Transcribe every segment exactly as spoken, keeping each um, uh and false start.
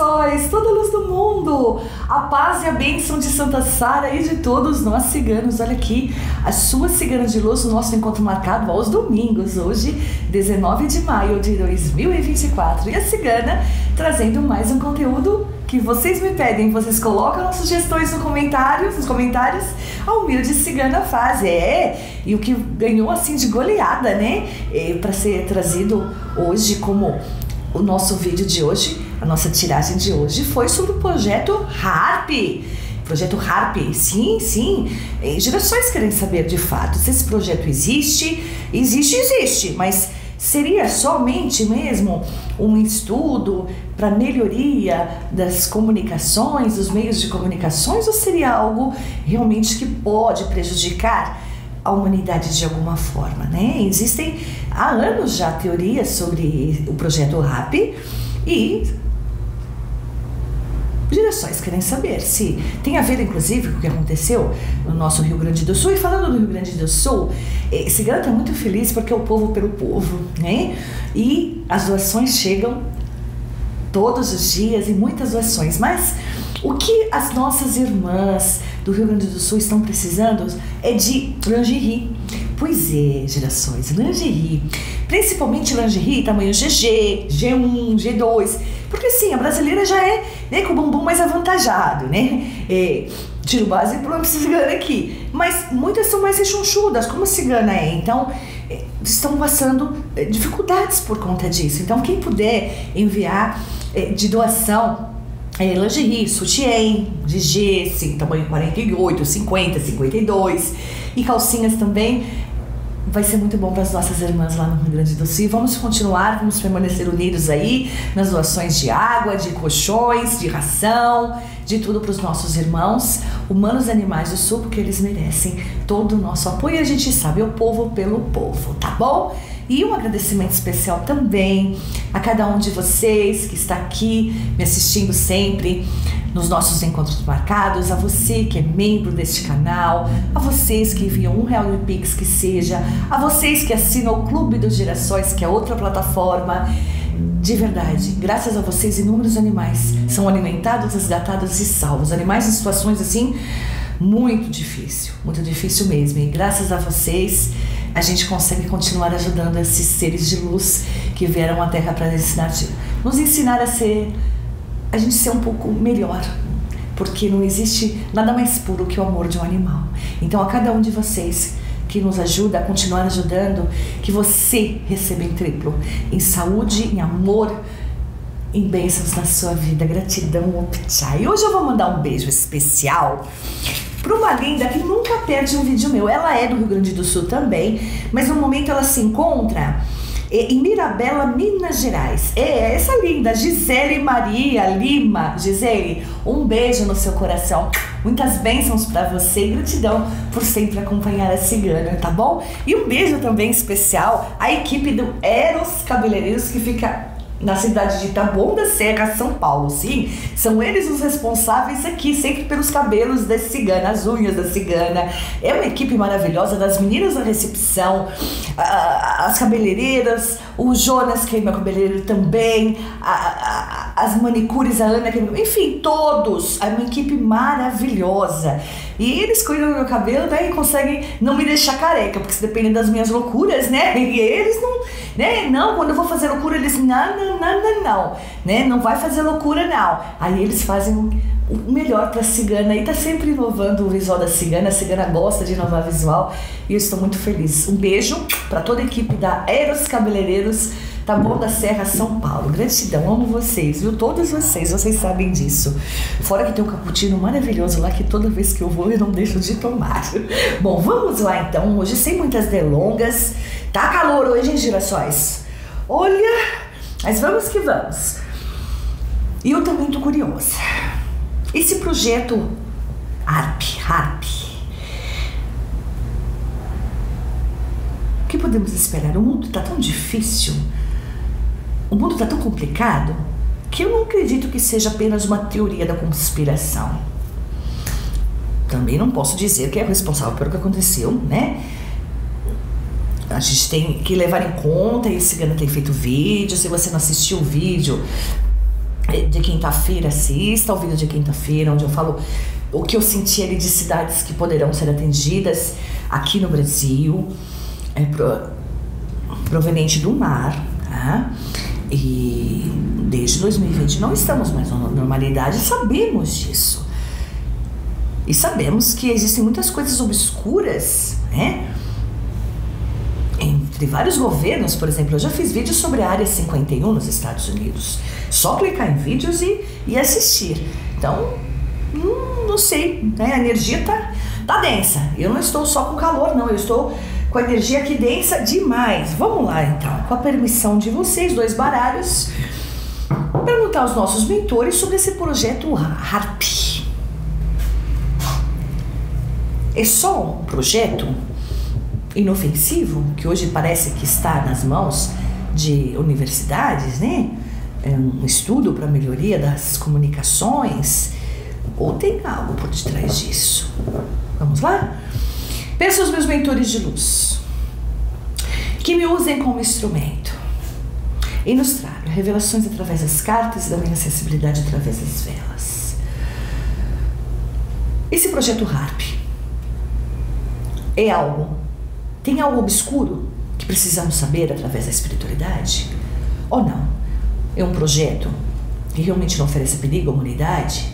Girassóis, toda a luz do mundo, a paz e a bênção de Santa Sara e de todos nós ciganos. Olha aqui, a sua cigana de luz, o nosso encontro marcado aos domingos, hoje, dezenove de maio de dois mil e vinte e quatro. E a cigana trazendo mais um conteúdo que vocês me pedem, vocês colocam sugestões no comentário, nos comentários, a humilde cigana faz, é, e o que ganhou assim de goleada, né, é, para ser trazido hoje como o nosso vídeo de hoje, a nossa tiragem de hoje foi sobre o projeto HAARP. Projeto HAARP, sim, sim, gerações querem saber de fato se esse projeto existe, existe, existe, mas seria somente mesmo um estudo para melhoria das comunicações, dos meios de comunicações, ou seria algo realmente que pode prejudicar a humanidade de alguma forma, né? Existem há anos já teorias sobre o projeto HAARP e gerações querem saber se tem a ver, inclusive, com o que aconteceu no nosso Rio Grande do Sul. E falando do Rio Grande do Sul, esse garoto é muito feliz porque é o povo pelo povo, né? E as doações chegam todos os dias e muitas doações. Mas o que as nossas irmãs do Rio Grande do Sul estão precisando é de lingerie. Pois é, gerações, lingerie. Principalmente lingerie tamanho G G, G um, G dois. Porque sim, a brasileira já é, né, com o bumbum mais avantajado, né? É, tiro base pro homem cigana aqui. Mas muitas são mais rechonchudas, como a cigana é. Então, é, estão passando é, dificuldades por conta disso. Então, quem puder enviar é, de doação é, lingerie, sutiã, G G, sim, tamanho quarenta e oito, cinquenta, cinquenta e dois e calcinhas também, vai ser muito bom para as nossas irmãs lá no Rio Grande do Sul. E vamos continuar, vamos permanecer unidos aí nas doações de água, de colchões, de ração, de tudo para os nossos irmãos, humanos e animais do Sul, porque eles merecem todo o nosso apoio. A gente sabe, é o povo pelo povo, tá bom? E um agradecimento especial também a cada um de vocês que está aqui me assistindo sempre nos nossos encontros marcados, a você que é membro deste canal, a vocês que enviam um real no Pix que seja, a vocês que assinam o Clube dos Girassóis, que é outra plataforma. De verdade, graças a vocês, inúmeros animais são alimentados, resgatados e salvos. Animais em situações assim muito difícil, muito difícil mesmo. E graças a vocês, a gente consegue continuar ajudando esses seres de luz que vieram à Terra para ensinar, nos ensinar a ser, a gente ser um pouco melhor, porque não existe nada mais puro que o amor de um animal. Então, a cada um de vocês que nos ajuda a continuar ajudando, que você receba em triplo, em saúde, em amor, em bênçãos na sua vida. Gratidão, Opchai. E hoje eu vou mandar um beijo especial para uma linda que nunca perde um vídeo meu. Ela é do Rio Grande do Sul também, mas no momento ela se encontra em Mirabela, Minas Gerais. É essa linda Gisele Maria Lima. Gisele, um beijo no seu coração. Muitas bênçãos para você e gratidão por sempre acompanhar a cigana, tá bom? E um beijo também especial à equipe do Eros Cabeleireiros, que fica na cidade de Taboão da Serra, São Paulo. Sim, são eles os responsáveis aqui, sempre pelos cabelos da cigana, as unhas da cigana. É uma equipe maravilhosa das meninas da recepção, a, as cabeleireiras, o Jonas, que é meu cabeleireiro também, a, a, as manicures, a Ana, que é, enfim, todos. É uma equipe maravilhosa. E eles cuidam do meu cabelo, né, e conseguem não me deixar careca, porque se dependem das minhas loucuras, né, e eles não, né, não, quando eu vou fazer loucura, eles, não, não, não, não, não, né, não vai fazer loucura, não. Aí eles fazem o melhor pra cigana e tá sempre inovando o visual da cigana, a cigana gosta de inovar visual e eu estou muito feliz. Um beijo pra toda a equipe da Eros Cabeleireiros, Taboão da Serra, São Paulo. Gratidão, amo vocês, viu? Todos vocês, vocês sabem disso. Fora que tem um cappuccino maravilhoso lá que toda vez que eu vou eu não deixo de tomar. Bom, vamos lá então, hoje sem muitas delongas. Tá calor hoje, hein, girassóis? Olha, mas vamos que vamos. E eu também tô curiosa. Esse projeto HAARP, HAARP. O que podemos esperar? O mundo tá tão difícil. O mundo está tão complicado que eu não acredito que seja apenas uma teoria da conspiração. Também não posso dizer que é responsável pelo que aconteceu, né? A gente tem que levar em conta, e a cigana tem feito vídeo, se você não assistiu o vídeo, de quinta-feira, assista ao vídeo de quinta-feira, onde eu falo o que eu senti ali de cidades que poderão ser atendidas aqui no Brasil, é, pro, proveniente do mar, tá? E desde dois mil e vinte não estamos mais na normalidade, sabemos disso. E sabemos que existem muitas coisas obscuras, né? Entre vários governos, por exemplo, eu já fiz vídeos sobre a área cinquenta e um nos Estados Unidos. Só clicar em vídeos e, e assistir. Então, hum, não sei, né? A energia tá, tá densa. Eu não estou só com calor, não. Eu estou com a energia aqui densa demais. Vamos lá, então. Com a permissão de vocês, dois baralhos, perguntar aos nossos mentores sobre esse projeto HAARP. É só um projeto inofensivo, que hoje parece que está nas mãos de universidades, né? É um estudo para a melhoria das comunicações, ou tem algo por detrás disso? Vamos lá? Peço aos meus mentores de luz que me usem como instrumento e nos tragam revelações através das cartas e da minha sensibilidade através das velas. Esse projeto HAARP é algo, tem algo obscuro que precisamos saber através da espiritualidade? Ou não? É um projeto que realmente não oferece perigo à humanidade?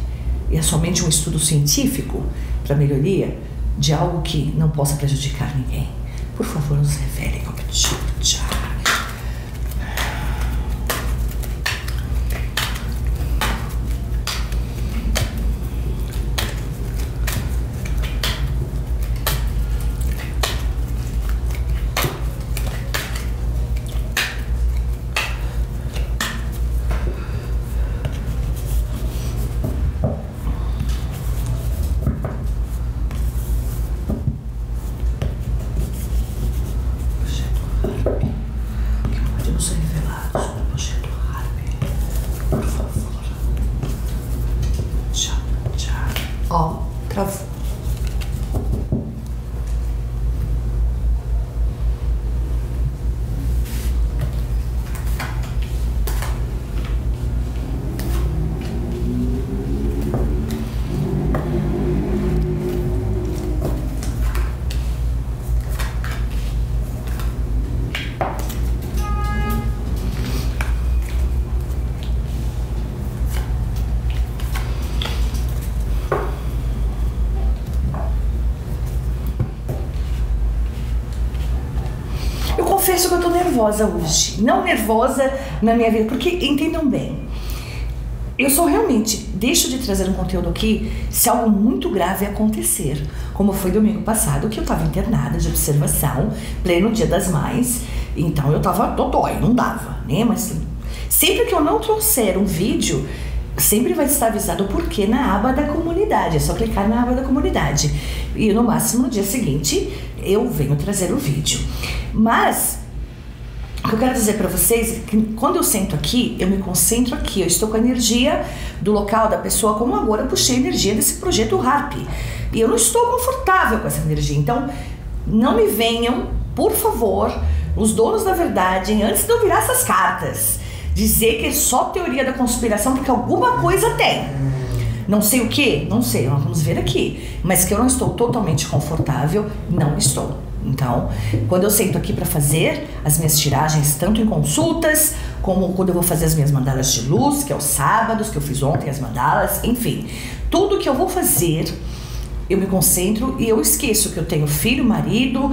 E é somente um estudo científico para melhoria de algo que não possa prejudicar ninguém? Por favor, nos revele. Confesso que eu tô nervosa hoje, não nervosa na minha vida, porque entendam bem, eu só realmente deixo de trazer um conteúdo aqui se algo muito grave acontecer, como foi domingo passado, que eu tava internada de observação, pleno dia das mães, então eu tava dodói, não dava, né, mas sempre que eu não trouxer um vídeo, sempre vai estar avisado o porquê na aba da comunidade, é só clicar na aba da comunidade, e no máximo no dia seguinte eu venho trazer o vídeo. Mas o que eu quero dizer para vocês é que quando eu sento aqui, eu me concentro aqui, eu estou com a energia do local, da pessoa, como agora eu puxei a energia desse projeto HAARP. E eu não estou confortável com essa energia, então não me venham, por favor, os donos da verdade, antes de eu virar essas cartas, dizer que é só teoria da conspiração, porque alguma coisa tem. Não sei o que, não sei, nós vamos ver aqui, mas que eu não estou totalmente confortável, não estou. Então, quando eu sento aqui para fazer as minhas tiragens, tanto em consultas, como quando eu vou fazer as minhas mandalas de luz, que é os sábados, que eu fiz ontem as mandalas, enfim. Tudo que eu vou fazer, eu me concentro e eu esqueço que eu tenho filho, marido,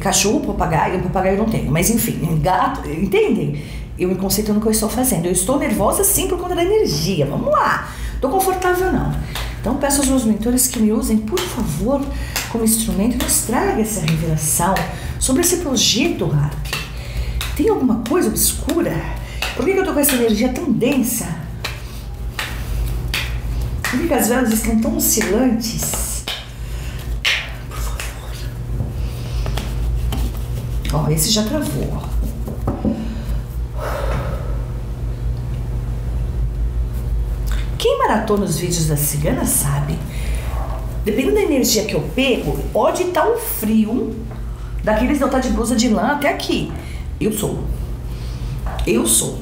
cachorro, papagaio, papagaio eu não tenho, mas enfim, gato, entendem? Eu me concentro no que eu estou fazendo. Eu estou nervosa sim por conta da energia, vamos lá, tô confortável não. Então peço aos meus mentores que me usem, por favor, como instrumento, nos traga essa revelação sobre esse projeto HAARP. Tem alguma coisa obscura? Por que eu tô com essa energia tão densa? Por que as velas estão tão oscilantes? Por favor. Ó, esse já travou, ó. Quem maratona os vídeos da cigana sabe, dependendo da energia que eu pego, pode estar um frio daqueles de eu estar de blusa de lã até aqui. Eu sou. Eu sou.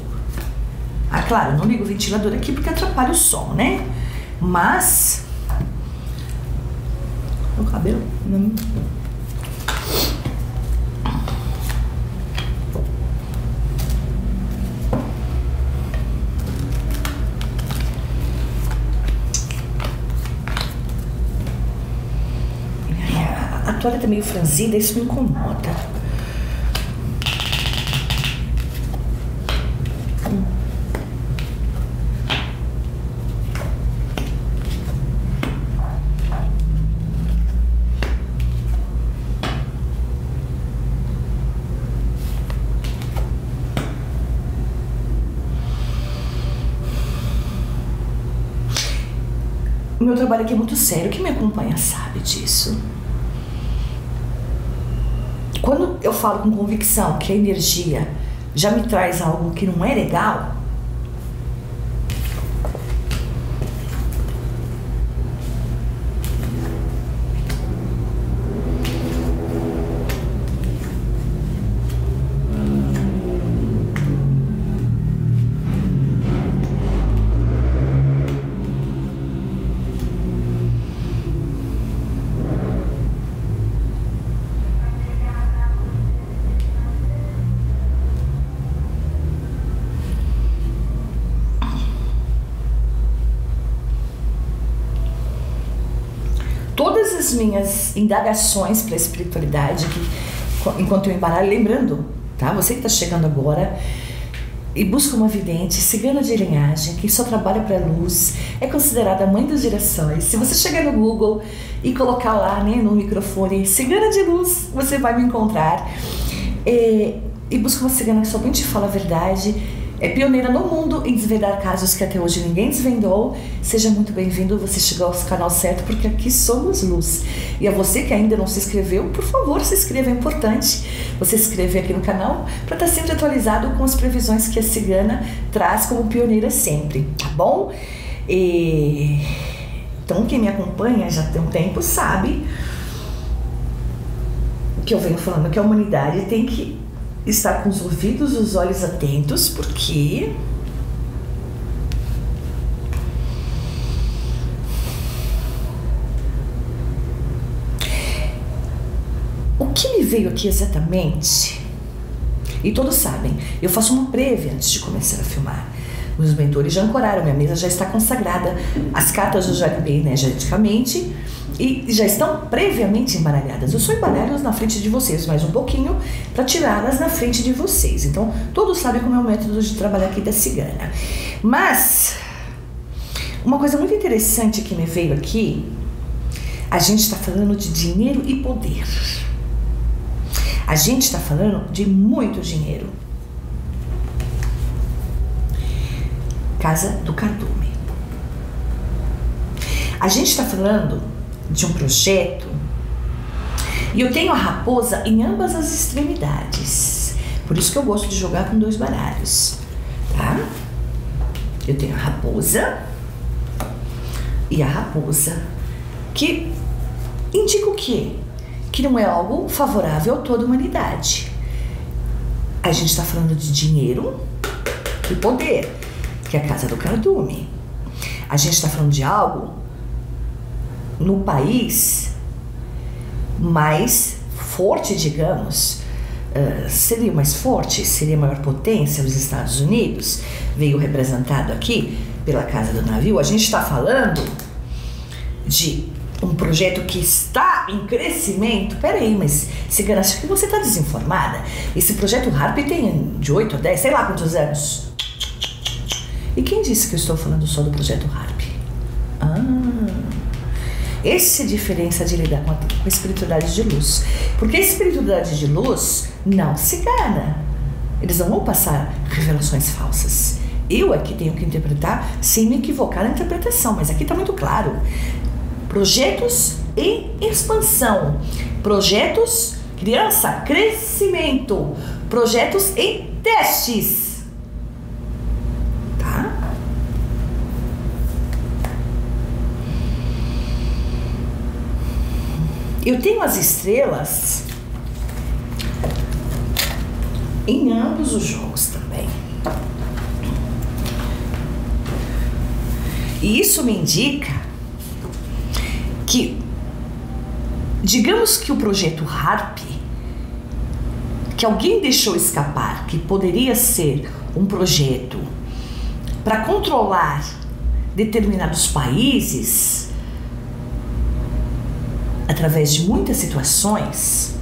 Ah, claro, eu não ligo o ventilador aqui porque atrapalha o som, né? Mas... o cabelo... não... a toalha tá meio franzida, isso me incomoda. O meu trabalho aqui é muito sério, quem me acompanha sabe disso. Quando eu falo com convicção que a energia já me traz algo que não é legal, todas as minhas indagações para a espiritualidade, que, enquanto eu embaralho, lembrando, tá? Você que está chegando agora e busca uma vidente, cigana de linhagem, que só trabalha para a luz, é considerada a mãe dos girassóis. Se você chegar no Google e colocar lá, né, no microfone, cigana de luz, você vai me encontrar. E, e busca uma cigana que somente fala a verdade. É pioneira no mundo em desvendar casos que até hoje ninguém desvendou. Seja muito bem-vindo, você chegou ao canal certo, porque aqui somos luz. E a você que ainda não se inscreveu, por favor, se inscreva, é importante você se inscrever aqui no canal para estar sempre atualizado com as previsões que a cigana traz como pioneira sempre, tá bom? E... então quem me acompanha já tem um tempo sabe que eu venho falando que a humanidade tem que estar com os ouvidos e os olhos atentos, porque o que me veio aqui exatamente, e todos sabem, eu faço uma prévia antes de começar a filmar. Meus mentores já ancoraram, minha mesa já está consagrada, as cartas eu já limpei energeticamente e já estão previamente embaralhadas. Eu só embaralho na frente de vocês, mais um pouquinho, para tirá-las na frente de vocês. Então, todos sabem como é o método de trabalhar aqui da cigana. Mas, uma coisa muito interessante que me veio aqui, a gente está falando de dinheiro e poder. A gente está falando de muito dinheiro. Casa do Cardume. A gente está falando de um projeto e eu tenho a raposa em ambas as extremidades, por isso que eu gosto de jogar com dois baralhos, tá? Eu tenho a raposa e a raposa, que indica o quê? Que não é algo favorável a toda a humanidade. A gente está falando de dinheiro e poder, que é a Casa do Cardume. A gente está falando de algo no país mais forte, digamos, uh, seria mais forte, seria maior potência, os Estados Unidos, veio representado aqui pela Casa do Navio. A gente está falando de um projeto que está em crescimento. Peraí, mas cigana, acho que você está desinformada. Esse projeto HAARP tem de oito a dez, sei lá quantos anos. E quem disse que eu estou falando só do projeto HAARP? Ah, essa é a diferença de lidar com a, com a espiritualidade de luz. Porque a espiritualidade de luz não se engana. Eles não vão passar revelações falsas. Eu é que tenho que interpretar sem me equivocar na interpretação, mas aqui está muito claro. Projetos em expansão. Projetos, criança, crescimento. Projetos em testes. Eu tenho as estrelas em ambos os jogos também. E isso me indica que, digamos que o projeto HAARP, que alguém deixou escapar, que poderia ser um projeto para controlar determinados países através de muitas situações,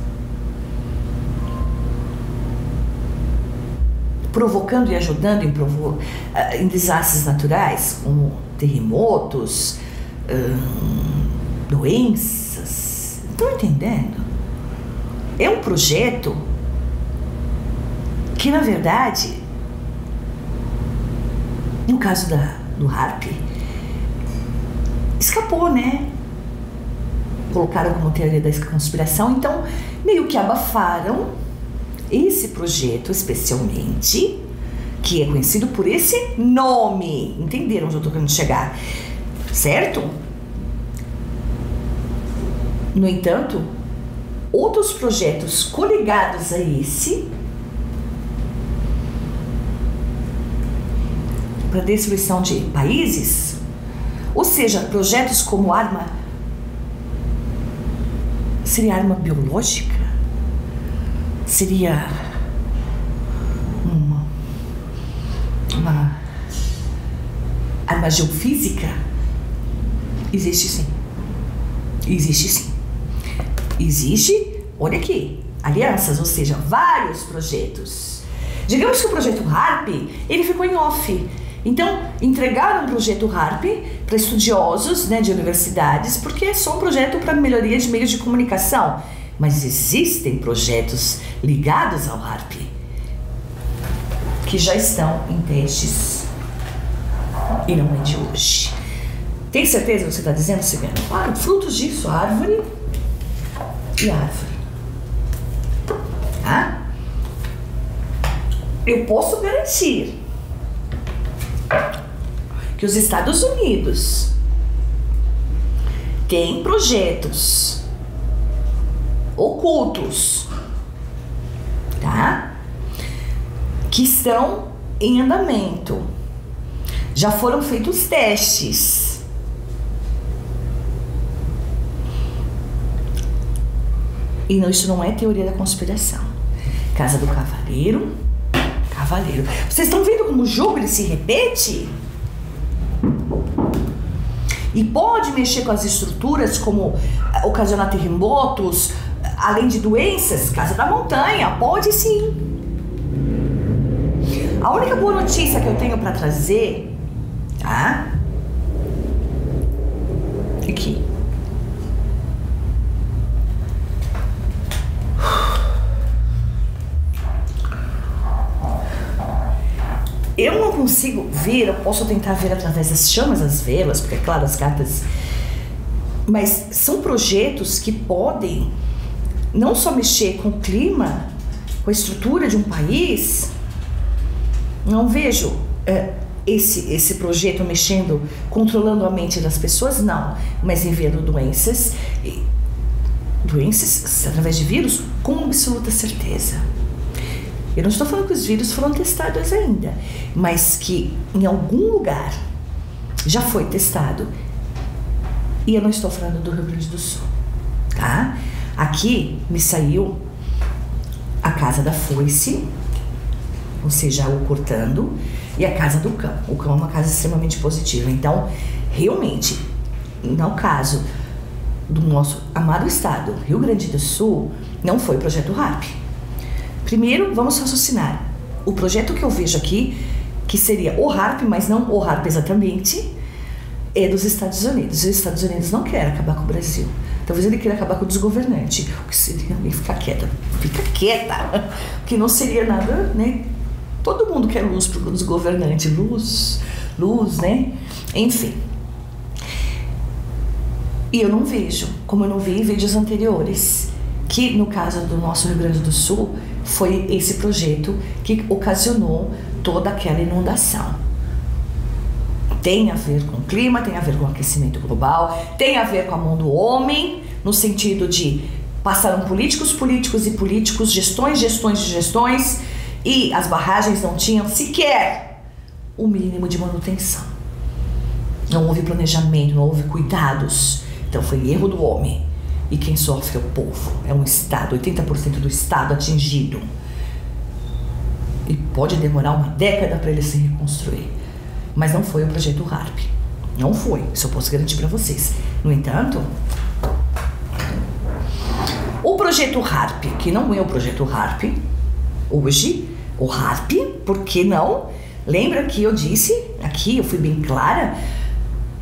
provocando e ajudando em, provo em desastres naturais, como terremotos, hum, doenças. Estão entendendo? É um projeto que, na verdade, no caso da, do HAARP, escapou, né? Colocaram como teoria da conspiração, então meio que abafaram esse projeto, especialmente, que é conhecido por esse nome. Entenderam onde eu tô querendo chegar, certo? No entanto, outros projetos coligados a esse, para destruição de países, ou seja, projetos como arma, seria arma biológica? Seria uma, uma arma geofísica? Existe sim. Existe sim. Existe, olha aqui, alianças, ou seja, vários projetos. Digamos que o projeto HAARP, ele ficou em off. Então, entregaram o projeto HAARP para estudiosos, né, de universidades, porque é só um projeto para melhoria de meios de comunicação. Mas existem projetos ligados ao HAARP que já estão em testes e não é de hoje. Tem certeza que você está dizendo, Silvana? Claro, frutos disso, a árvore e a árvore. Tá? Eu posso garantir que os Estados Unidos têm projetos ocultos, tá? Que estão em andamento. Já foram feitos testes. E não, isso não é teoria da conspiração. Casa do Cavaleiro, Cavaleiro. Vocês estão vendo como o jogo ele se repete? E pode mexer com as estruturas, como ocasionar terremotos, além de doenças, Casa da Montanha, pode sim. A única boa notícia que eu tenho para trazer, tá? Aqui. Eu não consigo ver, eu posso tentar ver através das chamas, das velas, porque é claro, as cartas. Mas são projetos que podem não só mexer com o clima, com a estrutura de um país. Não vejo é, esse, esse projeto mexendo, controlando a mente das pessoas, não. Mas enviando doenças, doenças através de vírus, com absoluta certeza. Eu não estou falando que os vírus foram testados ainda, mas que em algum lugar já foi testado. E eu não estou falando do Rio Grande do Sul, tá? Aqui me saiu a casa da foice, ou seja, o cortando, e a casa do cão. O cão é uma casa extremamente positiva. Então, realmente, no caso do nosso amado estado, Rio Grande do Sul, não foi projeto HAARP. Primeiro, vamos raciocinar. O projeto que eu vejo aqui, que seria o HAARP, mas não o HAARP exatamente, é dos Estados Unidos. E os Estados Unidos não querem acabar com o Brasil. Talvez ele queira acabar com o desgovernante. O que seria... Fica quieta. Fica quieta. Que não seria nada, né? Todo mundo quer luz para o desgovernante. Luz, luz, né? Enfim. E eu não vejo, como eu não vi em vídeos anteriores, que no caso do nosso Rio Grande do Sul, foi esse projeto que ocasionou toda aquela inundação. Tem a ver com o clima, tem a ver com o aquecimento global, tem a ver com a mão do homem, no sentido de passaram políticos, políticos e políticos, gestões, gestões e gestões, e as barragens não tinham sequer o mínimo de manutenção. Não houve planejamento, não houve cuidados. Então foi erro do homem. E quem sofre é o povo, é um Estado, oitenta por cento do Estado atingido. E pode demorar uma década para ele se reconstruir. Mas não foi o projeto HAARP. Não foi, isso eu posso garantir para vocês. No entanto, o projeto HAARP, que não é o projeto HAARP, hoje, o HAARP, por que não? Lembra que eu disse, aqui eu fui bem clara,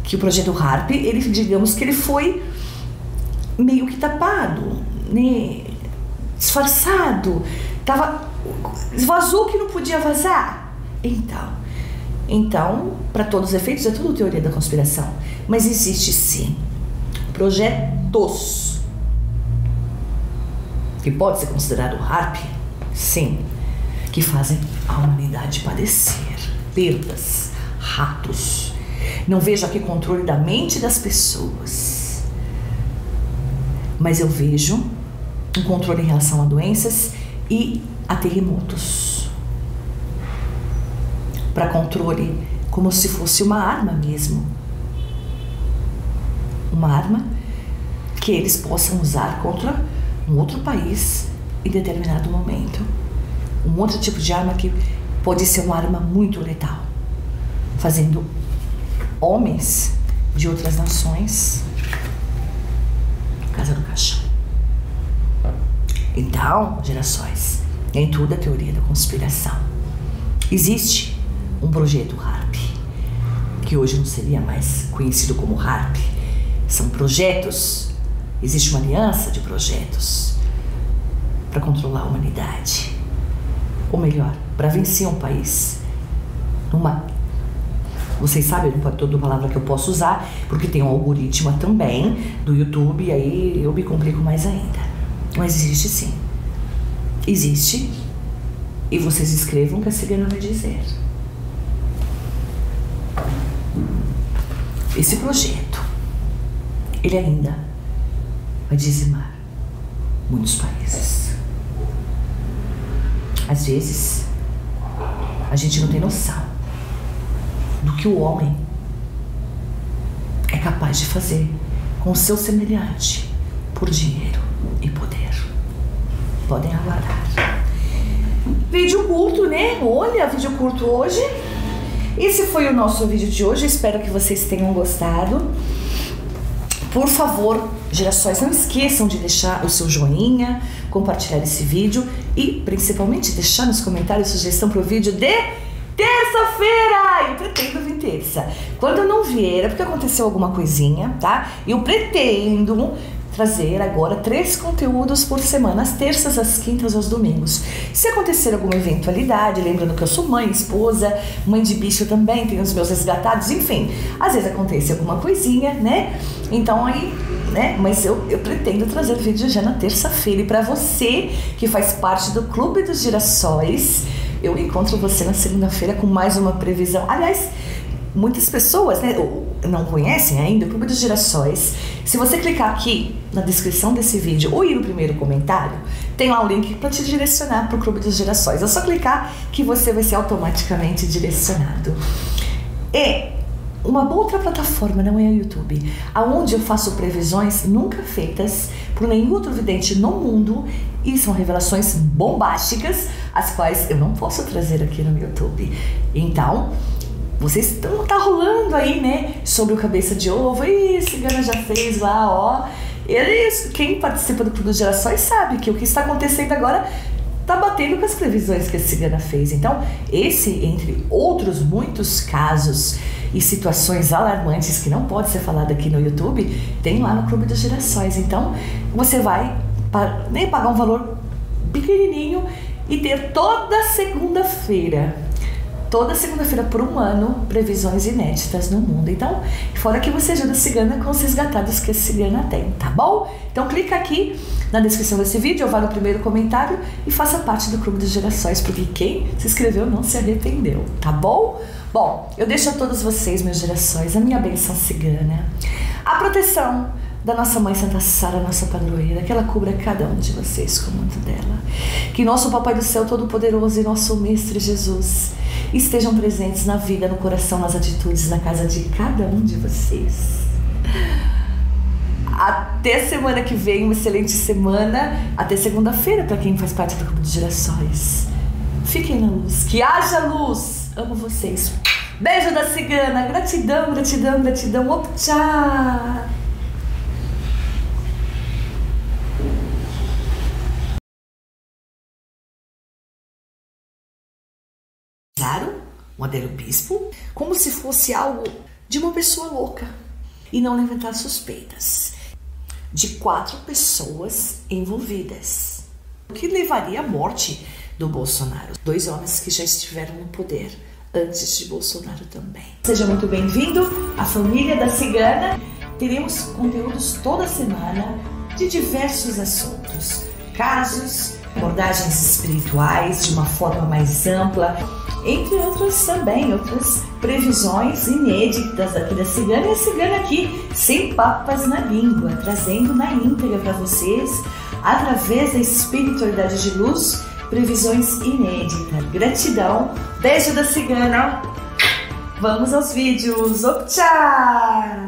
que o projeto HAARP, ele, digamos que ele foi meio que tapado, né? Disfarçado, tava, vazou que não podia vazar. Então, então para todos os efeitos, é tudo teoria da conspiração. Mas existe sim projetos que pode ser considerado HAARP, sim, que fazem a humanidade padecer perdas, ratos. Não vejo aqui controle da mente das pessoas, mas eu vejo um controle em relação a doenças e a terremotos. Para controle, como se fosse uma arma mesmo. Uma arma que eles possam usar contra um outro país em determinado momento. Um outro tipo de arma que pode ser uma arma muito letal, fazendo homens de outras nações casa do caixão. Então, gerações, em tudo a teoria da conspiração. Existe um projeto HAARP, que hoje não seria mais conhecido como HAARP. São projetos, existe uma aliança de projetos para controlar a humanidade. Ou melhor, para vencer um país. Numa... Vocês sabem, não é toda palavra que eu posso usar, porque tem um algoritmo também do YouTube, e aí eu me complico mais ainda. Mas existe sim. Existe. E vocês escrevam o que a cigana vai dizer. Esse projeto, ele ainda vai dizimar muitos países. Às vezes, a gente não tem noção do que o homem é capaz de fazer com o seu semelhante por dinheiro e poder. Podem aguardar. Vídeo curto, né? Olha, vídeo curto hoje. Esse foi o nosso vídeo de hoje. Espero que vocês tenham gostado. Por favor, gerações, não esqueçam de deixar o seu joinha, compartilhar esse vídeo e, principalmente, deixar nos comentários sugestão para o vídeo de terça-feira! Eu pretendo vir terça. Quando eu não vier, é porque aconteceu alguma coisinha, tá? Eu pretendo trazer agora três conteúdos por semana, às terças, às quintas, aos domingos. Se acontecer alguma eventualidade, lembrando que eu sou mãe, esposa, mãe de bicho também, tenho os meus resgatados, enfim. Às vezes acontece alguma coisinha, né? Então aí, né? Mas eu, eu pretendo trazer vídeo já na terça-feira. E pra você que faz parte do Clube dos Girassóis, eu encontro você na segunda-feira com mais uma previsão. Aliás, muitas pessoas, né, não conhecem ainda o Clube dos Girassóis. Se você clicar aqui na descrição desse vídeo ou ir no primeiro comentário, tem lá um link para te direcionar para o Clube dos Girassóis. É só clicar que você vai ser automaticamente direcionado. E uma outra plataforma, não é o YouTube, aonde eu faço previsões nunca feitas por nenhum outro vidente no mundo, e são revelações bombásticas, as quais eu não posso trazer aqui no YouTube. Então, vocês estão, tá rolando aí, né, sobre o cabeça de ovo, e a cigana já fez lá, ó. Eles, quem participa do Clube dos Girassóis sabe que o que está acontecendo agora tá batendo com as previsões que a cigana fez. Então, esse, entre outros muitos casos e situações alarmantes que não pode ser falado aqui no YouTube, tem lá no Clube dos Girassóis. Então, você vai para, nem pagar um valor pequenininho e ter toda segunda-feira, toda segunda-feira por um ano, previsões inéditas no mundo. Então, fora que você ajuda a cigana com os resgatados que a cigana tem, tá bom? Então, clica aqui na descrição desse vídeo, ou vá no primeiro comentário e faça parte do Clube dos Girassóis, porque quem se inscreveu não se arrependeu, tá bom? Bom, eu deixo a todos vocês, meus gerações, a minha bênção cigana, a proteção da nossa mãe Santa Sara, nossa padroeira, que ela cubra cada um de vocês com o manto dela. Que nosso Papai do Céu Todo-Poderoso e nosso Mestre Jesus estejam presentes na vida, no coração, nas atitudes, na casa de cada um de vocês. Até semana que vem, uma excelente semana. Até segunda-feira para quem faz parte do Clube dos Girassóis. Fiquem na luz, que haja luz. Amo vocês. Beijo da cigana. Gratidão, gratidão, gratidão. Op, tchau. Um Adélio Bispo, como se fosse algo de uma pessoa louca, e não levantar suspeitas de quatro pessoas envolvidas, o que levaria à morte do Bolsonaro. Dois homens que já estiveram no poder antes de Bolsonaro também. Seja muito bem-vindo à família da Cigana. Teremos conteúdos toda semana de diversos assuntos, casos, abordagens espirituais de uma forma mais ampla, entre outras também, outras previsões inéditas aqui da Cigana, e a Cigana aqui, sem papas na língua, trazendo na íntegra para vocês, através da espiritualidade de luz, previsões inéditas. Gratidão, beijo da Cigana, vamos aos vídeos, op, tchau!